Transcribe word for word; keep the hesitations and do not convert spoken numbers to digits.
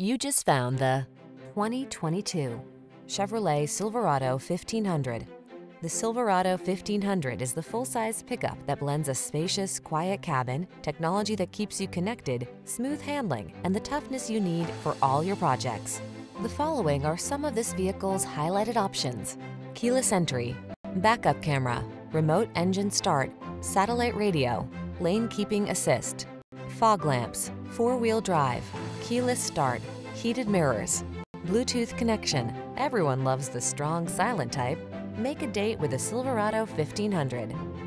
You just found the twenty twenty-two Chevrolet Silverado fifteen hundred. The Silverado fifteen hundred is the full-size pickup that blends a spacious, quiet cabin, technology that keeps you connected, smooth handling, and the toughness you need for all your projects. The following are some of this vehicle's highlighted options: keyless entry, backup camera, remote engine start, satellite radio, lane keeping assist, fog lamps, four-wheel drive, keyless start, heated mirrors, Bluetooth connection. Everyone loves the strong, silent type. Make a date with a Silverado fifteen hundred.